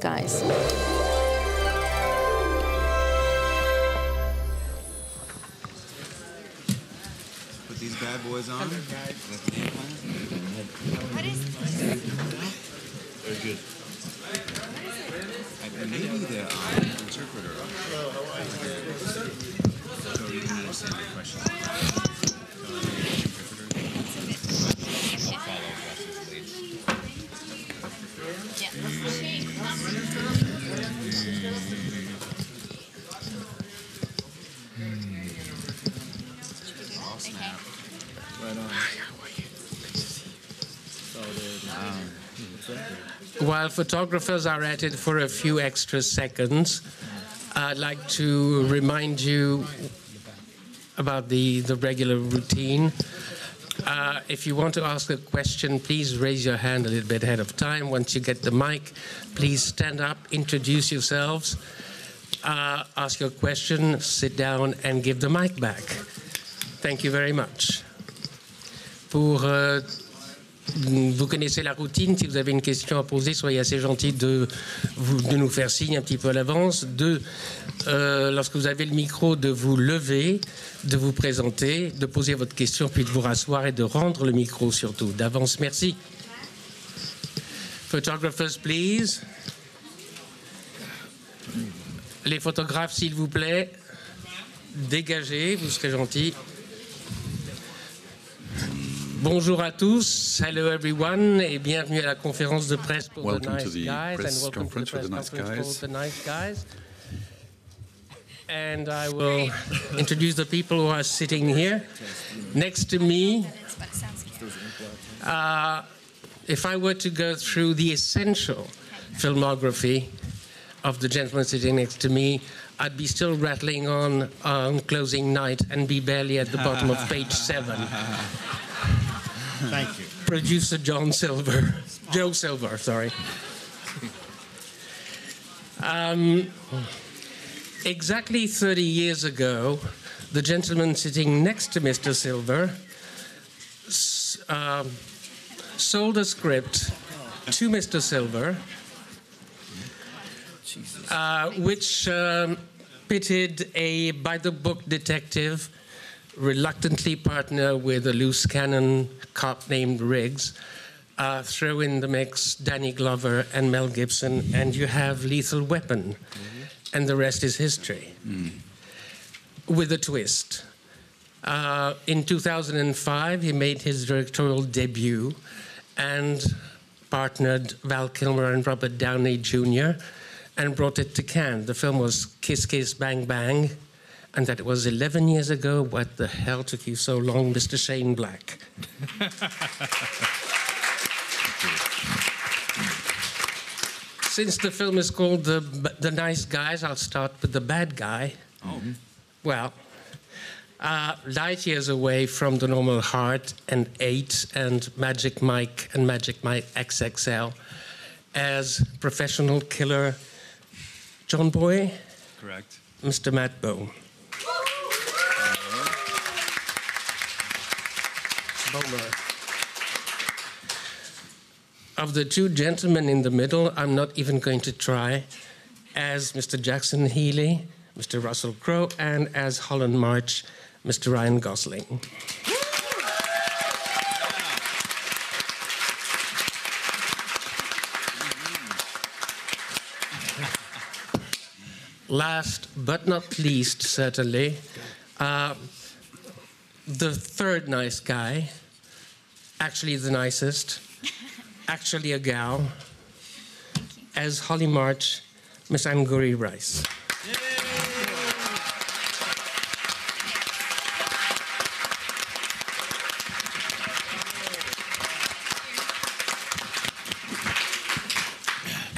Guys. Put these bad boys on. What is this? Very good. Maybe the interpreter. So you can understand the question. While photographers are at it for a few extra seconds, I'd like to remind you about the regular routine. If you want to ask a question, please raise your hand a little bit ahead of time. Once you get the mic, please stand up, introduce yourselves, ask your question, sit down, and give the mic back. Thank you very much. Vous connaissez la routine. Si vous avez une question à poser, soyez assez gentil de nous faire signe un petit peu à l'avance. Lorsque vous avez le micro, de vous lever, de vous présenter, de poser votre question, puis de vous rasseoir et de rendre le micro surtout. D'avance, merci. Photographers, please. Les photographes, s'il vous plaît, dégagez, vous serez gentils. Bonjour à tous. Hello everyone, et bienvenue à la conférence de presse pour The Nice Guys. Welcome to the press conference for The Nice Guys. For The Nice Guys. And I will introduce the people who are sitting here next to me. If I were to go through the essential filmography of the gentleman sitting next to me, I'd be still rattling on closing night and be barely at the bottom of page 7. Thank you. Producer John Silver. Joel Silver, sorry. Exactly 30 years ago, the gentleman sitting next to Mr. Silver sold a script to Mr. Silver, which pitted a by-the-book detective reluctantly partner with a loose cannon cop named Riggs, throw in the mix Danny Glover and Mel Gibson, and you have Lethal Weapon, and the rest is history, with a twist. In 2005, he made his directorial debut and partnered Val Kilmer and Robert Downey Jr. and brought it to Cannes. The film was Kiss Kiss Bang Bang, and that it was 11 years ago. What the hell took you so long, Mr. Shane Black? Since the film is called The Nice Guys, I'll start with the bad guy. Oh. Well, light years away from The Normal Heart and 8 and Magic Mike XXL as professional killer John Boy? Correct. Mr. Matt Bomer. Of the two gentlemen in the middle, I'm not even going to try, as Mr. Jackson Healy, Mr. Russell Crowe, and as Holland March, Mr. Ryan Gosling. Last but not least, certainly, the third nice guy, actually the nicest, actually a gal, as Holly March, Miss Angourie Rice. Yay!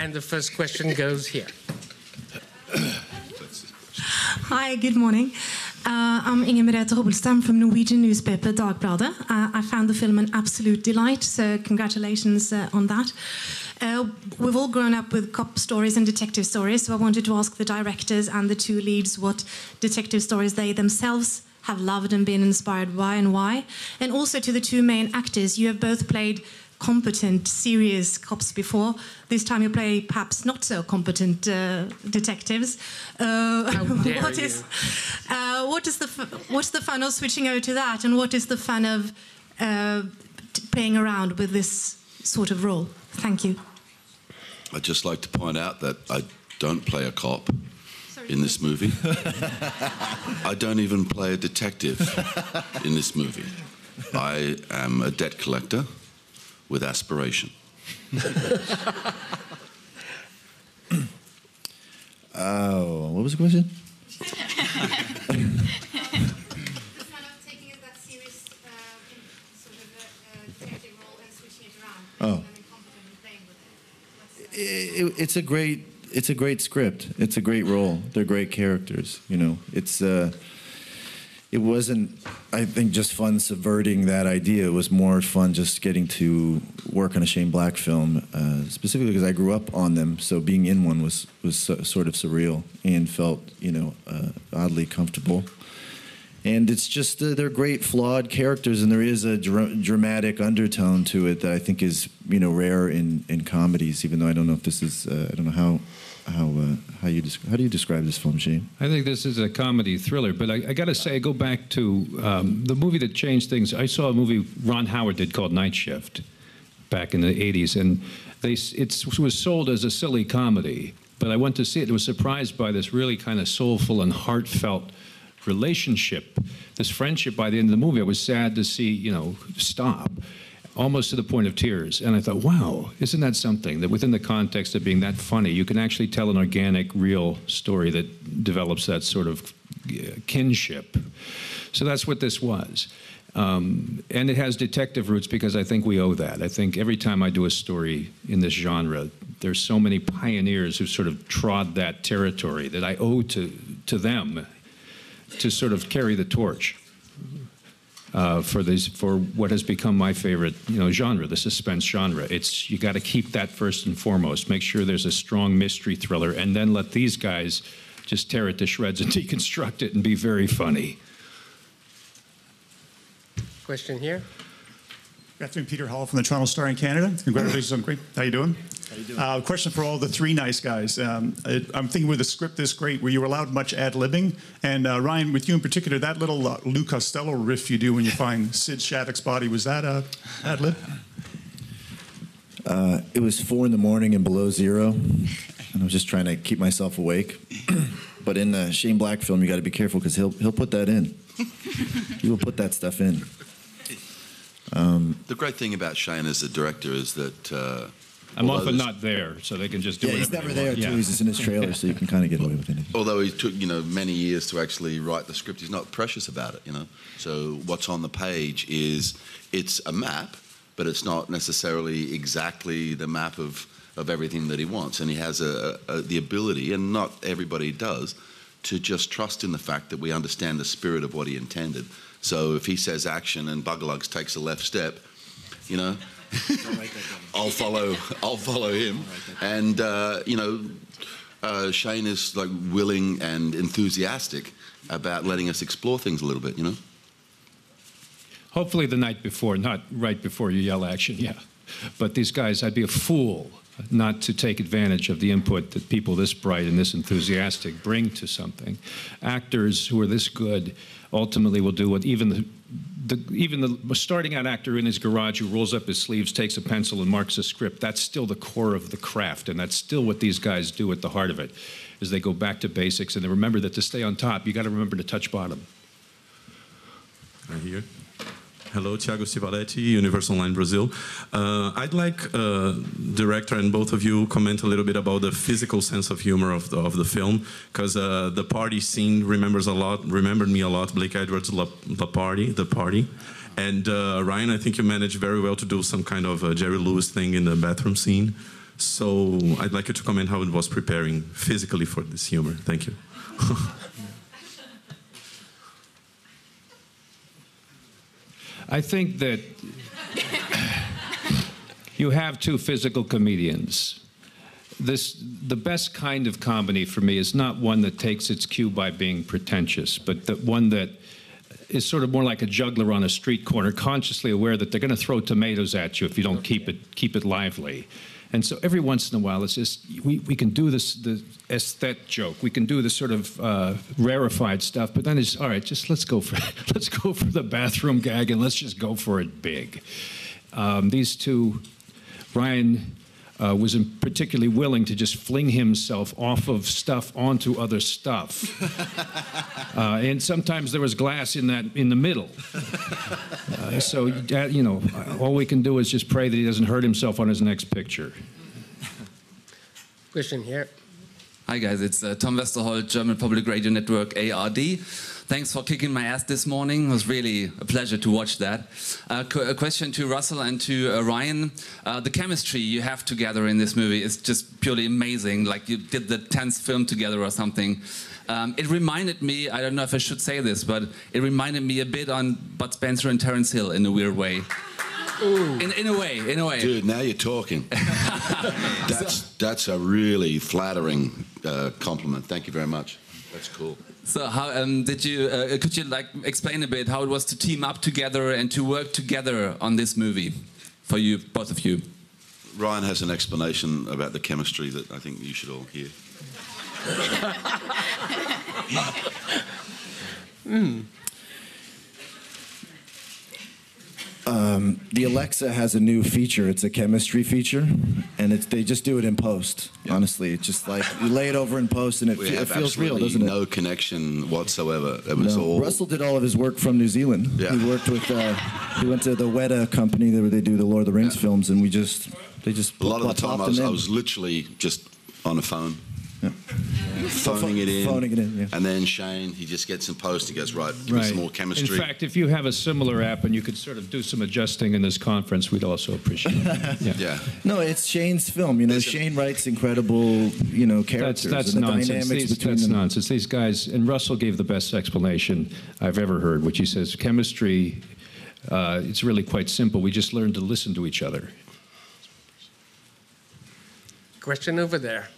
And the first question goes here. Hi, good morning. I'm Inge Marete Hobelstam from Norwegian newspaper Dagbladet. I found the film an absolute delight, so congratulations on that. We've all grown up with cop stories and detective stories, so I wanted to ask the directors and the two leads what detective stories they themselves have loved and been inspired by and why. And also to the two main actors, you have both played competent, serious cops before. This time you play perhaps not so competent detectives. What's the fun of switching over to that, and what is the fun of playing around with this sort of role? Thank you. I'd just like to point out that I don't play a cop in this movie. I don't even play a detective in this movie. I am a debt collector with aspiration. Oh, what was the question? Oh. It's a great script. It's a great role. They're great characters. You know, it wasn't, I think, just fun subverting that idea. It was more fun just getting to work on a Shane Black film, specifically because I grew up on them. So being in one was sort of surreal and felt, you know, oddly comfortable. And it's just, they're great, flawed characters, and there is a dramatic undertone to it that I think is, you know, rare in comedies. Even though I don't know if this is, I don't know how do you describe this film, Shane? I think this is a comedy thriller, but I got to say, I go back to the movie that changed things. I saw a movie Ron Howard did called Night Shift back in the '80s, and it was sold as a silly comedy, but I went to see it. I was surprised by this really kind of soulful and heartfelt relationship, this friendship. By the end of the movie, I was sad to see, you know, stop, almost to the point of tears. And I thought, wow, isn't that something, that within the context of being that funny, you can actually tell an organic, real story that develops that sort of kinship. So that's what this was. And it has detective roots because I think we owe that. I think every time I do a story in this genre, there's so many pioneers who sort of trod that territory that I owe to them to sort of carry the torch for what has become my favorite, you know, genre, the suspense genre. It's, you got to keep that first and foremost. Make sure there's a strong mystery thriller, and then let these guys just tear it to shreds and deconstruct it and be very funny. Question here. Good afternoon, Peter Hall from the Toronto Star in Canada. Congratulations on great. How you doing? How you doing? Question for all the three nice guys. I'm thinking with a script this great, were you allowed much ad-libbing? And Ryan, with you in particular, that little Lou Costello riff you do when you find Sid Shattuck's body, was that a ad-lib? It was 4 in the morning and below zero, and I was just trying to keep myself awake. But in the Shane Black film, you got to be careful because he'll put that in. He will put that stuff in. The great thing about Shane as a director is that I'm often not there, so they can just do it. Yeah, he's never there too. He's just in his trailer, so you can kind of get away with anything. Although he took, you know, many years to actually write the script, he's not precious about it, you know. So what's on the page is, it's a map, but it's not necessarily exactly the map of everything that he wants, and he has the ability, and not everybody does, to just trust in the fact that we understand the spirit of what he intended. So if he says action and Bugalugs takes a left step, you know, I'll follow him. And, you know, Shane is like willing and enthusiastic about letting us explore things a little bit, you know? Hopefully the night before, not right before you yell action, yeah. But these guys, I'd be a fool not to take advantage of the input that people this bright and this enthusiastic bring to something. Actors who are this good ultimately will do what even the starting out actor in his garage who rolls up his sleeves, takes a pencil and marks a script. That's still the core of the craft, and that's still what these guys do at the heart of it, is they go back to basics, and they remember that to stay on top, you got to remember to touch bottom. Right here. Hello, Thiago Civaletti, Universal Line Brazil. I'd like director and both of you comment a little bit about the physical sense of humor of the film, because the party scene remembered me a lot, Blake Edwards' The Party. And Ryan, I think you managed very well to do some kind of Jerry Lewis thing in the bathroom scene. So I'd like you to comment how it was preparing physically for this humor. Thank you. I think that you have two physical comedians. The best kind of comedy for me is not one that takes its cue by being pretentious, but the one that is sort of more like a juggler on a street corner, consciously aware that they're going to throw tomatoes at you if you don't keep it lively. And so every once in a while, it's just, we can do this, the aesthetic joke, we can do this sort of rarefied stuff, but then it's, all right, just let's go for the bathroom gag and let's just go for it big. These two, Ryan was particularly willing to just fling himself off of stuff onto other stuff. And sometimes there was glass in the middle. So, you know, all we can do is just pray that he doesn't hurt himself on his next picture. Question here. Hi guys, it's Tom Westerholt, German Public Radio Network, ARD. Thanks for kicking my ass this morning. It was really a pleasure to watch that. A question to Russell and to Ryan. The chemistry you have together in this movie is just purely amazing. Like you did the 10th film together or something. It reminded me, I don't know if I should say this, but it reminded me a bit on Bud Spencer and Terence Hill in a weird way. In a way. Dude, now you're talking. that's a really flattering compliment. Thank you very much. That's cool. So, how did you? Could you like explain a bit how it was to team up together and to work together on this movie, for you, both of you? Ryan has an explanation about the chemistry that I think you should all hear. The Alexa has a new feature. It's a chemistry feature, and they just do it in post. Yeah. Honestly, it's just like you lay it over in post, and it feels real, doesn't it? No connection whatsoever. It was all Russell did all of his work from New Zealand. Yeah. He worked with. He went to the Weta company where they do the Lord of the Rings films, and they just a lot of the time I was literally just on a phone. Yeah. Phoning it in, yeah. And then Shane, he just gets in post, he goes, right, give me some more chemistry. In fact, if you have a similar app and you could sort of do some adjusting in this conference, we'd also appreciate it. Yeah. No, it's Shane's film, you know, Shane writes incredible, you know, characters. That's and the nonsense. That's nonsense. These guys, and Russell gave the best explanation I've ever heard, which he says, chemistry, it's really quite simple. We just learn to listen to each other. Question over there.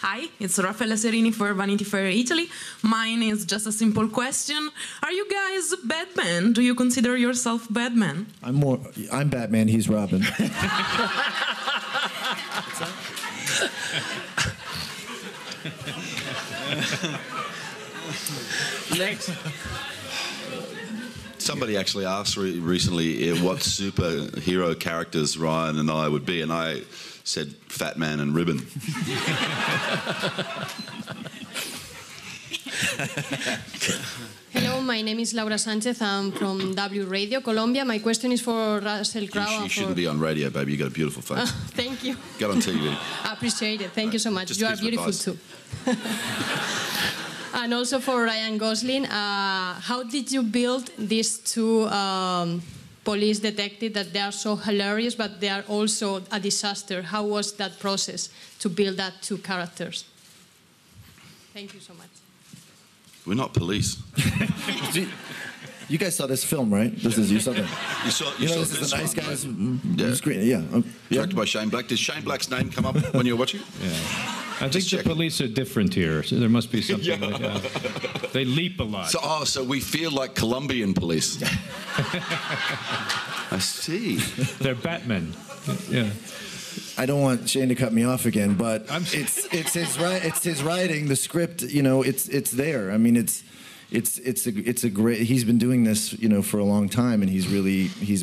Hi, it's Raffaella Serini for Vanity Fair Italy. Mine is just a simple question. Are you guys Batman? Do you consider yourself Batman? I'm Batman, he's Robin. Next. Somebody actually asked recently what superhero characters Ryan and I would be, and I said Fat Man and Ribbon. Hello, my name is Laura Sanchez. I'm from W Radio, Colombia. My question is for Russell Crowe. You shouldn't be on radio, baby. You got a beautiful face. Thank you. Get on TV. I appreciate it. Thank you so much. You are beautiful too. And also for Ryan Gosling, how did you build these two police detectives that they are so hilarious, but they are also a disaster? How was that process to build that two characters? Thank you so much. We're not police. You guys saw this film, right? You saw this. Is The Nice Guys. Directed by Shane Black. Did Shane Black's name come up when you were watching? Yeah. I think the police are different here. So there must be something like that. They leap a lot. So we feel like Colombian police. I see. They're Batman. Yeah. I don't want Shane to cut me off again, but it's his writing, the script. You know, it's there. I mean, it's a great. He's been doing this, you know, for a long time, and he's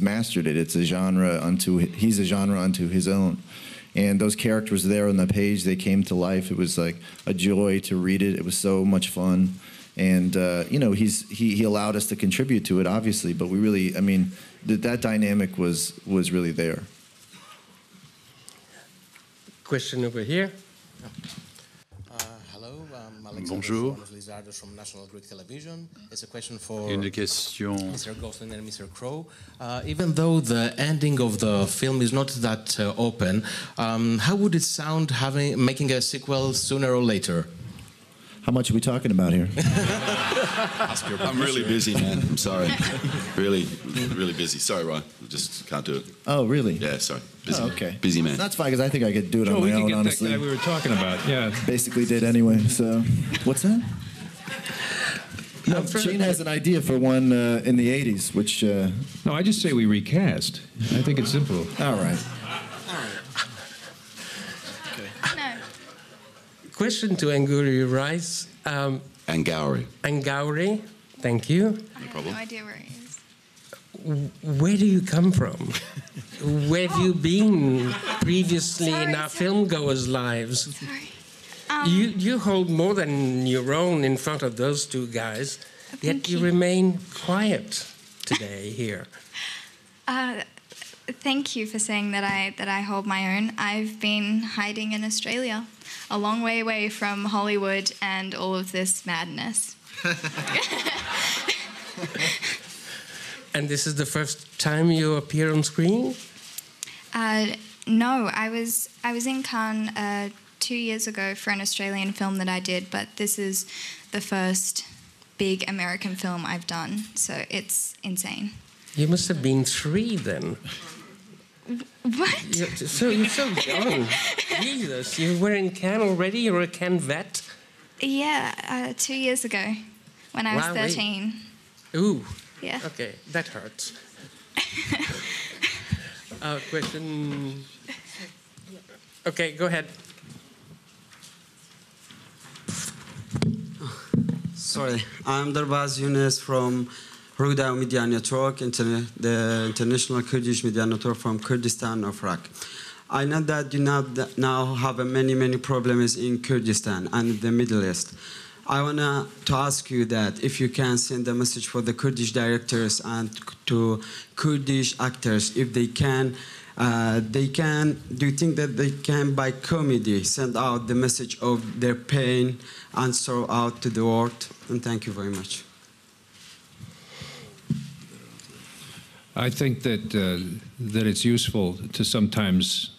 mastered it. He's a genre unto his own. And those characters there on the page, they came to life. It was like a joy to read it. It was so much fun. And, you know, he allowed us to contribute to it, obviously. But we really, I mean, that dynamic was really there. Question over here. Hello, I'm Alexander, one of Lizardos from National Greek Television. It's a question for Mr. Gosling and Mr. Crowe. Even though the ending of the film is not that open, how would it sound making a sequel sooner or later? How much are we talking about here? I'm really busy, man. I'm sorry. Really busy. Sorry, Ryan. Just can't do it. Oh, really? Yeah, sorry. Busy. Oh, okay. Busy man. That's fine, because I think I could do it on my own, honestly. That guy we were talking about, yeah. Basically did anyway, so. What's that? No, Shane has an idea for one in the 80s, which... No, I just say we recast. I think it's simple. All right. All right. Okay. No. Question to Angourie Rice. Angourie. Angourie. Thank you. I have no idea where he is. Where do you come from? Where have you been previously in our filmgoers' lives? Sorry. You hold more than your own in front of those two guys, yet you remain quiet today here. Thank you for saying that I hold my own. I've been hiding in Australia, a long way away from Hollywood and all of this madness. And this is the first time you appear on screen? No, I was in Cannes 2 years ago for an Australian film that I did, but this is the first big American film I've done, so it's insane. You must have been three then. What? You're so young. Jesus, you were in Cannes already? You were a Cannes vet? Yeah, 2 years ago, when I was 13. Wait. Ooh. Yeah. Okay, that hurts. Question. Okay, go ahead. Sorry, I'm Derbaz Younes from Rugda Media Network, the international Kurdish media network from Kurdistan of Iraq. I know that you now have many problems in Kurdistan and the Middle East. I want to ask you that if you can send a message for the Kurdish directors and to Kurdish actors, if they can, do you think that they can, by comedy, send out the message of their pain and sorrow out to the world? And thank you very much. I think that, it's useful to sometimes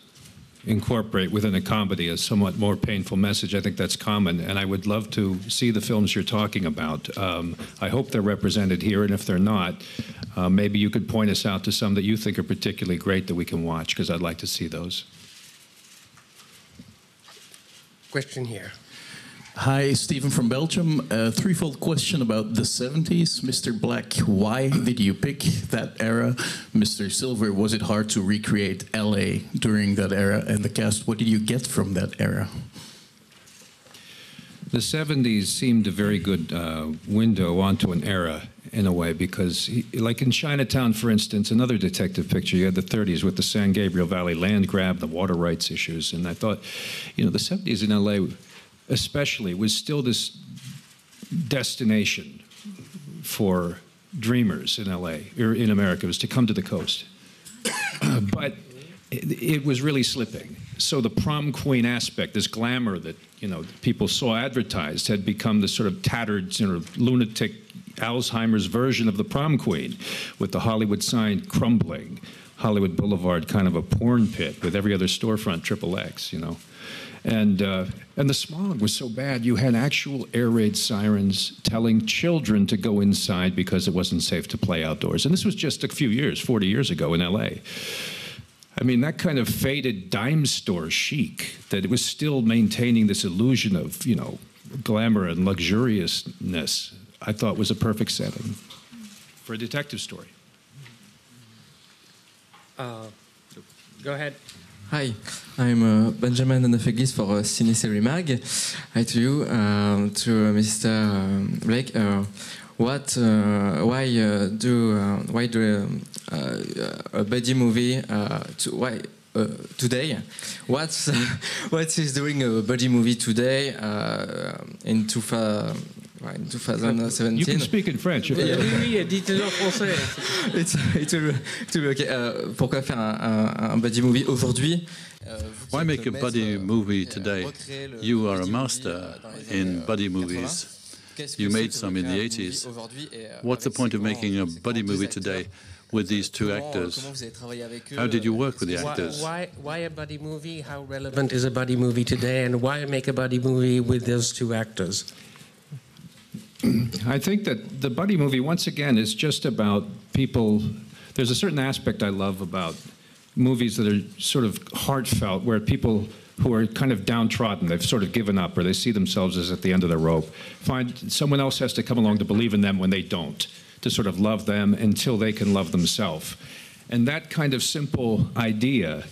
incorporate within a comedy a somewhat more painful message. I think that's common, and I would love to see the films you're talking about. I hope they're represented here, and if they're not, maybe you could point us out to some that you think are particularly great that we can watch, because I'd like to see those. Question here. Hi, Stephen from Belgium. A threefold question about the 70s. Mr. Black, why did you pick that era? Mr. Silver, was it hard to recreate LA during that era? And the cast, what did you get from that era? The 70s seemed a very good window onto an era, in a way, because, like in Chinatown, for instance, another detective picture, you had the 30s with the San Gabriel Valley land grab, the water rights issues, and I thought, you know, the 70s in LA, especially, was still this destination for dreamers in LA, or in America, was to come to the coast. But it was really slipping. So the prom queen aspect, this glamour that, you know, people saw advertised, had become this sort of tattered, you know, lunatic Alzheimer's version of the prom queen, with the Hollywood sign crumbling, Hollywood Boulevard kind of a porn pit with every other storefront XXX, you know. And the smog was so bad, you had actual air raid sirens telling children to go inside because it wasn't safe to play outdoors. And this was just a few years, 40 years ago in LA. I mean, that kind of faded dime store chic, that it was still maintaining this illusion of, you know, glamour and luxuriousness, I thought was a perfect setting for a detective story. Go ahead. Hi, I'm Benjamin Anafegis for Cineserie Mag. Hi to you, to Mr. Blake. Why do a buddy movie today? What is doing a buddy movie today in 2017. You can speak in French. Oui, dites-le en français. Pourquoi faire un buddy movie aujourd'hui? Why make a buddy movie today? You are a master in buddy movies. You made some in the 80s. What's the point of making a buddy movie today with these two actors? How did you work with the actors? Why a buddy movie? How relevant is a buddy movie today? And why make a buddy movie with those two actors? I think that the buddy movie, once again, is just about people. There's a certain aspect I love about movies that are sort of heartfelt, where people who are kind of downtrodden, they've sort of given up, or they see themselves as at the end of the rope, find someone else has to come along to believe in them when they don't, to sort of love them until they can love themselves. And that kind of simple idea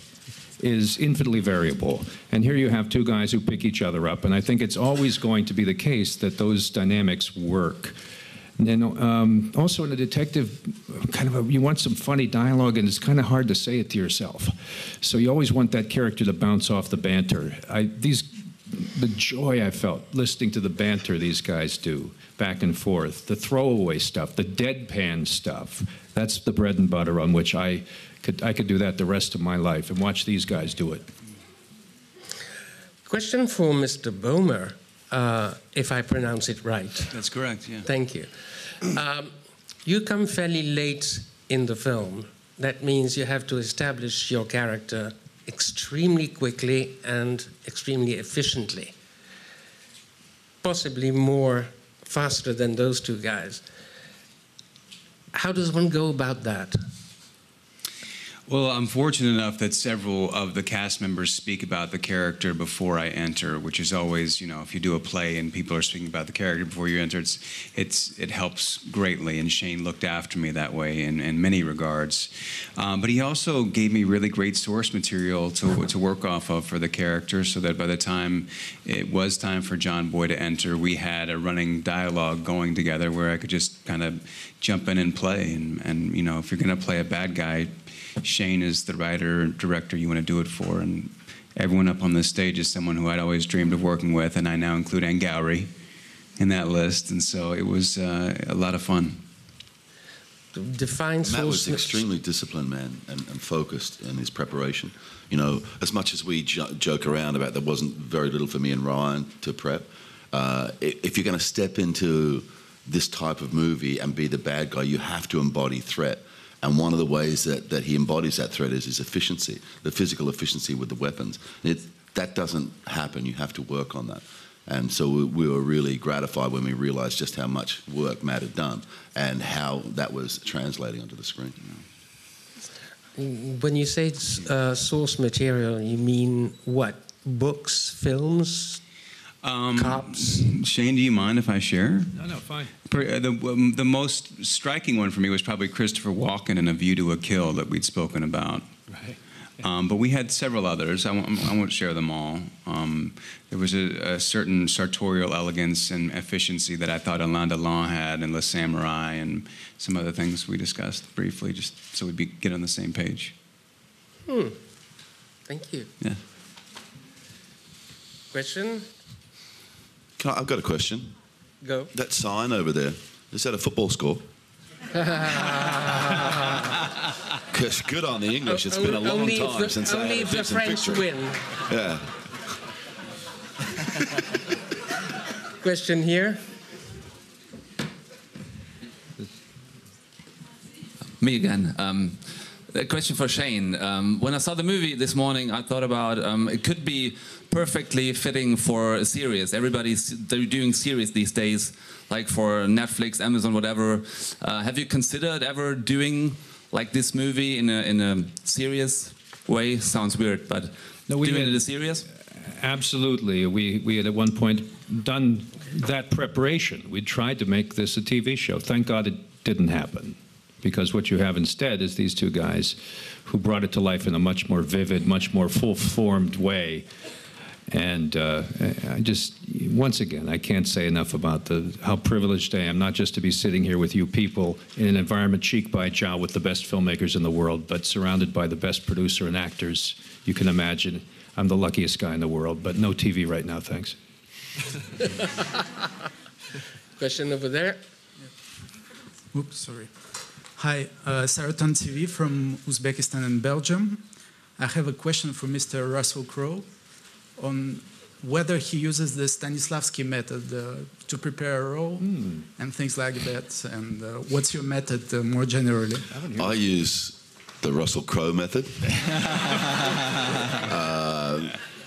is infinitely variable. And here you have two guys who pick each other up, and I think it's always going to be the case that those dynamics work. And also in a detective, kind of, you want some funny dialogue, and it's kind of hard to say it to yourself. So you always want that character to bounce off the banter. The joy I felt listening to the banter these guys do, back and forth, the throwaway stuff, the deadpan stuff, that's the bread and butter on which I could do that the rest of my life and watch these guys do it. Question for Mr. Bomer. If I pronounce it right. That's correct, yeah. Thank you. You come fairly late in the film. That means you have to establish your character extremely quickly and extremely efficiently. Possibly more faster than those two guys. How does one go about that? Well, I'm fortunate enough that several of the cast members speak about the character before I enter, which is always, you know, if you do a play and people are speaking about the character before you enter, it helps greatly. And Shane looked after me that way in many regards. But he also gave me really great source material to work off of for the character, so that by the time it was time for John Boy to enter, we had a running dialogue going together where I could just kind of jump in and play. And you know, if you're going to play a bad guy, Shane is the writer and director you want to do it for, and everyone up on this stage is someone who I'd always dreamed of working with, and I now include Angourie in that list, and so it was a lot of fun. Matt was extremely disciplined, man, and focused in his preparation. You know, as much as we joke around about there wasn't very little for me and Ryan to prep, if you're going to step into this type of movie and be the bad guy, you have to embody threat. And one of the ways that he embodies that threat is his efficiency, the physical efficiency with the weapons. That doesn't happen. You have to work on that. And so we were really gratified when we realized just how much work Matt had done and how that was translating onto the screen. When you say source material, you mean what? Books, films? Cops. Shane, do you mind if I share? No, fine. The most striking one for me was probably Christopher Walken in A View to a Kill that we'd spoken about. Right. But we had several others. I won't share them all. There was a certain sartorial elegance and efficiency that I thought Alain Delon had in Le Samurai, and some other things we discussed briefly, just so we'd get on the same page. Thank you. Yeah. Question? I've got a question. Go. That sign over there, is that a football score? Because good on the English, it's been a long time since I had a decent victory. Only the French win. Yeah. Question here. Me again. A question for Shane. When I saw the movie this morning, I thought about it could be perfectly fitting for a series. Everybody's doing series these days, like for Netflix, Amazon, whatever. Have you considered ever doing like this movie in a serious way? Sounds weird, but no, doing it in a serious? Absolutely. We had at one point done that preparation. We tried to make this a TV show. Thank God it didn't happen, because what you have instead is these two guys who brought it to life in a much more vivid, much more full-formed way. And I just, once again, I can't say enough about how privileged I am, not just to be sitting here with you people in an environment cheek by jowl with the best filmmakers in the world, but surrounded by the best producer and actors you can imagine. I'm the luckiest guy in the world, but no TV right now, thanks. Question over there. Yeah. Oops, sorry. Hi, Saratan TV from Uzbekistan and Belgium. I have a question for Mr. Russell Crowe on whether he uses the Stanislavski method to prepare a role and things like that. And what's your method more generally? I use the Russell Crowe method.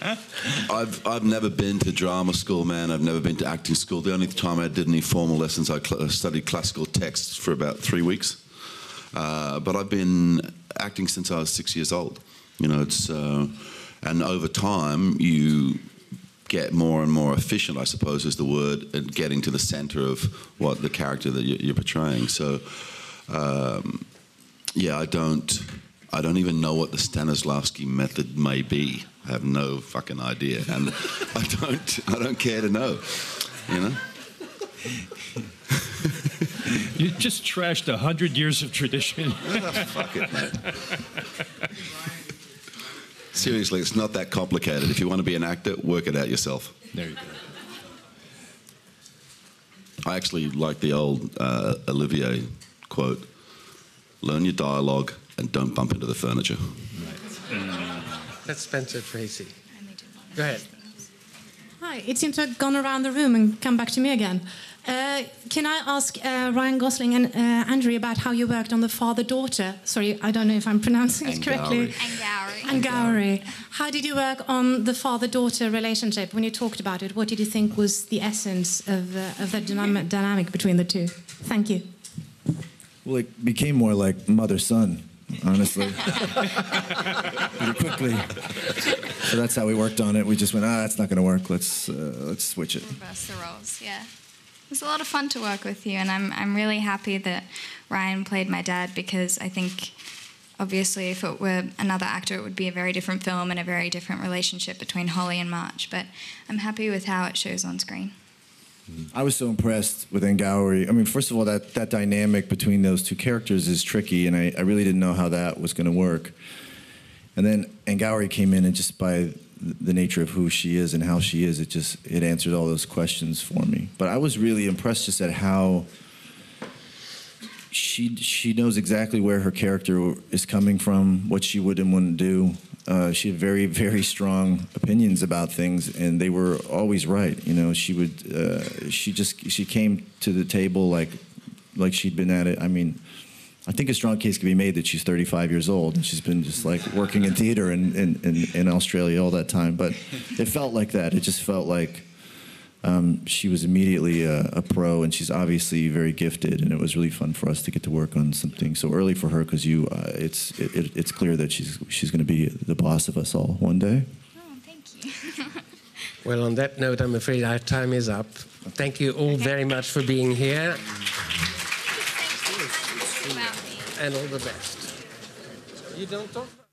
I've never been to drama school, man. I've never been to acting school. The only time I did any formal lessons, I studied classical texts for about 3 weeks. But I've been acting since I was 6 years old. You know, it's And over time, you get more and more efficient, I suppose, is the word, at getting to the center of what the character that you're portraying. So, yeah, I don't even know what the Stanislavski method may be. I have no fucking idea, and I don't care to know. You know. You just trashed 100 years of tradition. Fuck it, man. Seriously, it's not that complicated. If you want to be an actor, work it out yourself. There you go. I actually like the old Olivier quote, learn your dialogue and don't bump into the furniture. Right. That's Spencer Tracy. Go ahead. Hi, it seems to have gone around the room and come back to me again. Can I ask Ryan Gosling and Angourie about how you worked on the father-daughter? Sorry, I don't know if I'm pronouncing it correctly. Angourie. How did you work on the father-daughter relationship? When you talked about it, what did you think was the essence of that dynamic between the two? Thank you. Well, it became more like mother-son, honestly. Pretty quickly. So that's how we worked on it. We just went, ah, that's not going to work. Let's switch it. Reverse the roles, yeah. It was a lot of fun to work with you, and I'm really happy that Ryan played my dad, because I think, obviously, if it were another actor, it would be a very different film and a very different relationship between Holly and March, but I'm happy with how it shows on screen. I was so impressed with Angourie. I mean, first of all, that dynamic between those two characters is tricky, and I really didn't know how that was going to work. And then Angourie came in, and just by the nature of who she is and how she is, it answered all those questions for me. But I was really impressed just at how she knows exactly where her character is coming from, what she would and wouldn't do. She had very, very strong opinions about things, and they were always right. You know, she would she came to the table like she'd been at it. I mean, I think a strong case could be made that she's 35 years old and she's been just like working in theater in Australia all that time. But it felt like that. It just felt like she was immediately a pro, and she's obviously very gifted. And it was really fun for us to get to work on something so early for her, because it's clear that she's going to be the boss of us all one day. Oh, thank you. Well, on that note, I'm afraid our time is up. Thank you all very much for being here. And all the best. You don't talk?